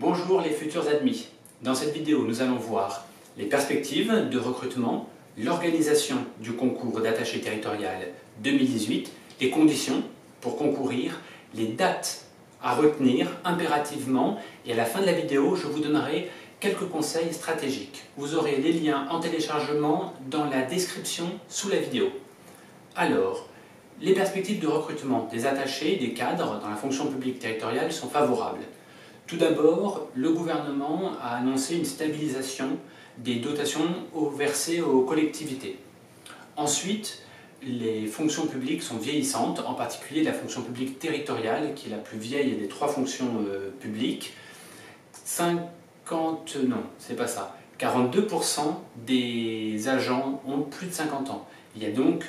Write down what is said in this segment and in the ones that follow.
Bonjour les futurs admis. Dans cette vidéo, nous allons voir les perspectives de recrutement, l'organisation du concours d'attaché territorial 2018, les conditions pour concourir, les dates à retenir impérativement et à la fin de la vidéo, je vous donnerai quelques conseils stratégiques. Vous aurez les liens en téléchargement dans la description sous la vidéo. Alors, les perspectives de recrutement des attachés, des cadres dans la fonction publique territoriale sont favorables. Tout d'abord, le gouvernement a annoncé une stabilisation des dotations versées aux collectivités. Ensuite, les fonctions publiques sont vieillissantes, en particulier la fonction publique territoriale, qui est la plus vieille des trois fonctions publiques. 42% des agents ont plus de 50 ans. Il y a donc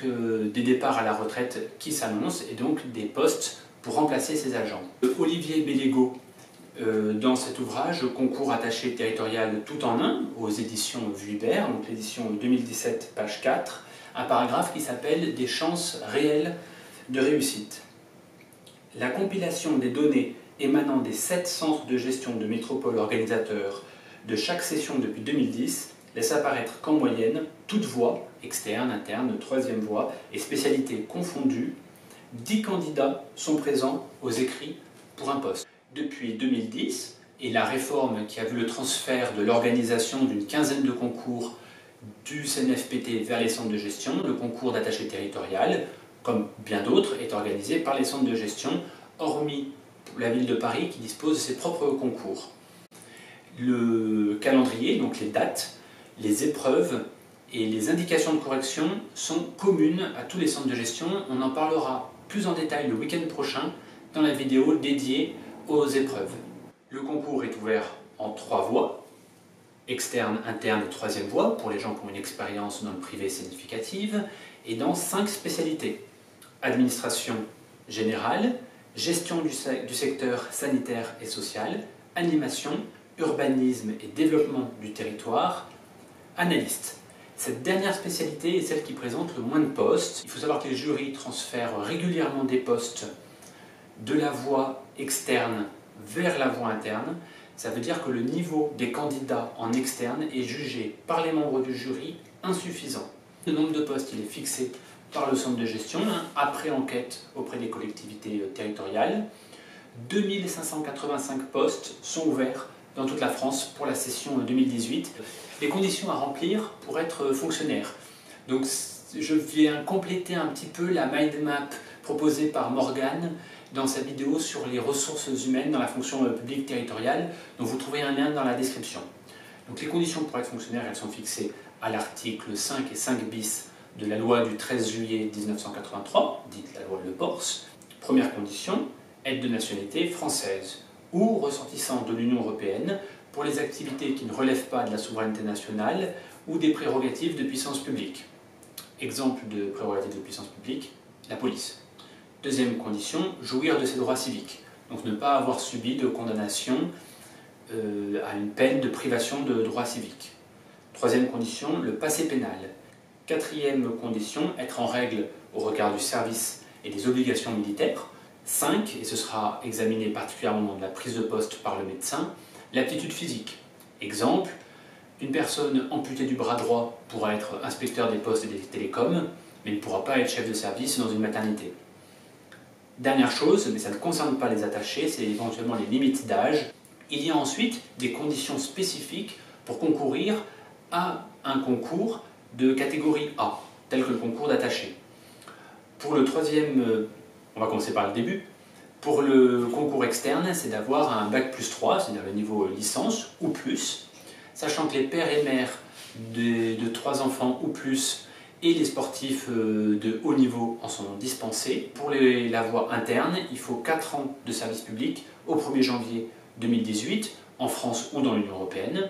des départs à la retraite qui s'annoncent et donc des postes pour remplacer ces agents. Olivier Bellego, dans cet ouvrage, Concours attaché territorial tout en un, aux éditions Vuibert, donc l'édition 2017, page 4, un paragraphe qui s'appelle « Des chances réelles de réussite ». La compilation des données émanant des 7 centres de gestion de métropole organisateurs de chaque session depuis 2010 laisse apparaître qu'en moyenne, toute voie, externe, interne, troisième voie et spécialités confondues, 10 candidats sont présents aux écrits pour un poste. Depuis 2010 et la réforme qui a vu le transfert de l'organisation d'une quinzaine de concours du CNFPT vers les centres de gestion, le concours d'attaché territorial, comme bien d'autres, est organisé par les centres de gestion, hormis la ville de Paris qui dispose de ses propres concours. Le calendrier, donc les dates, les épreuves et les indications de correction sont communes à tous les centres de gestion. On en parlera plus en détail le week-end prochain dans la vidéo dédiée aux épreuves. Le concours est ouvert en 3 voies, externe, interne et troisième voie, pour les gens qui ont une expérience dans le privé significative, et dans 5 spécialités. Administration générale, gestion du secteur sanitaire et social, animation, urbanisme et développement du territoire, analyste. Cette dernière spécialité est celle qui présente le moins de postes. Il faut savoir que les jurys transfèrent régulièrement des postes de la voie externe vers la voie interne. Ça veut dire que le niveau des candidats en externe est jugé par les membres du jury insuffisant. Le nombre de postes il est fixé par le centre de gestion, après enquête auprès des collectivités territoriales. 2585 postes sont ouverts dans toute la France pour la session 2018. Les conditions à remplir pour être fonctionnaire. Donc je viens compléter un petit peu la mind map proposée par Morgan dans sa vidéo sur les ressources humaines dans la fonction publique territoriale, dont vous trouverez un lien dans la description. Donc les conditions pour être fonctionnaire, elles sont fixées à l'article 5 et 5 bis de la loi du 13 juillet 1983, dite la loi Le Pors. Première condition, être de nationalité française ou ressortissant de l'Union européenne pour les activités qui ne relèvent pas de la souveraineté nationale ou des prérogatives de puissance publique. Exemple de prérogatives de puissance publique, la police. Deuxième condition, jouir de ses droits civiques, donc ne pas avoir subi de condamnation à une peine de privation de droits civiques. Troisième condition, le passé pénal. Quatrième condition, être en règle au regard du service et des obligations militaires. 5, et ce sera examiné particulièrement dans la prise de poste par le médecin, l'aptitude physique. Exemple, une personne amputée du bras droit pourra être inspecteur des postes et des télécoms, mais ne pourra pas être chef de service dans une maternité. Dernière chose, mais ça ne concerne pas les attachés, c'est éventuellement les limites d'âge. Il y a ensuite des conditions spécifiques pour concourir à un concours de catégorie A, tel que le concours d'attaché. Pour le troisième, on va commencer par le début, pour le concours externe, c'est d'avoir un bac plus 3, c'est-à-dire le niveau licence ou plus, sachant que les pères et mères de 3 enfants ou plus et les sportifs de haut niveau en sont dispensés. Pour la voie interne, il faut 4 ans de service public au 1er janvier 2018, en France ou dans l'Union européenne.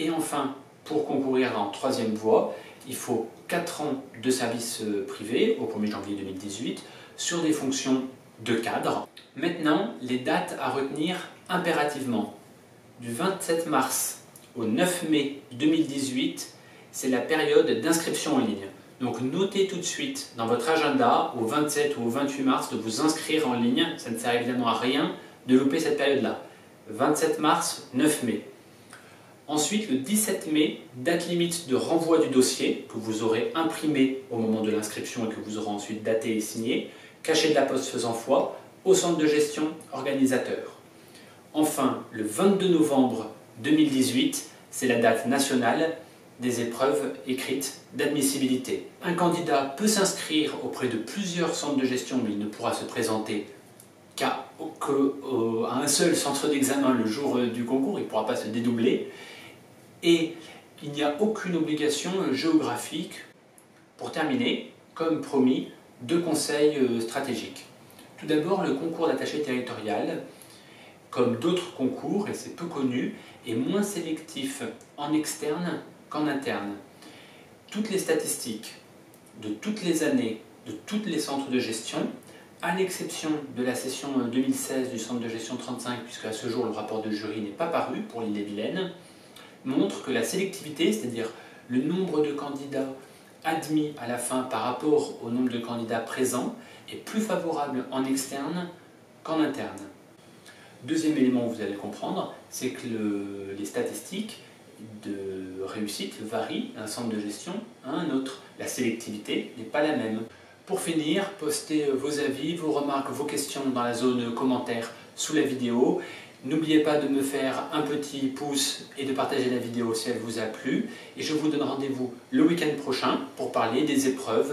Et enfin, pour concourir en troisième voie, il faut 4 ans de service privé au 1er janvier 2018 sur des fonctions de cadre. Maintenant, les dates à retenir impérativement. Du 27 mars au 9 mai 2018, c'est la période d'inscription en ligne. Donc notez tout de suite dans votre agenda au 27 ou au 28 mars de vous inscrire en ligne. Ça ne sert évidemment à rien de louper cette période-là. 27 mars, 9 mai. Ensuite, le 17 mai, date limite de renvoi du dossier que vous aurez imprimé au moment de l'inscription et que vous aurez ensuite daté et signé, cachet de la poste faisant foi, au centre de gestion organisateur. Enfin, le 22 novembre 2018, c'est la date nationale des épreuves écrites d'admissibilité. Un candidat peut s'inscrire auprès de plusieurs centres de gestion, mais il ne pourra se présenter qu'à un seul centre d'examen le jour du concours, il ne pourra pas se dédoubler. Et il n'y a aucune obligation géographique. Pour terminer, comme promis, deux conseils stratégiques. Tout d'abord, le concours d'attaché territorial, comme d'autres concours, et c'est peu connu, est moins sélectif en externe qu'en interne. Toutes les statistiques de toutes les années, de tous les centres de gestion, à l'exception de la session 2016 du centre de gestion 35, puisque à ce jour le rapport de jury n'est pas paru pour l'Île-et-Vilaine, montrent que la sélectivité, c'est-à-dire le nombre de candidats admis à la fin par rapport au nombre de candidats présents, est plus favorable en externe qu'en interne. Deuxième élément que vous allez comprendre, c'est que les statistiques de réussite varient d'un centre de gestion à un autre. La sélectivité n'est pas la même. Pour finir, postez vos avis, vos remarques, vos questions dans la zone commentaires sous la vidéo. N'oubliez pas de me faire un petit pouce et de partager la vidéo si elle vous a plu. Et je vous donne rendez-vous le week-end prochain pour parler des épreuves.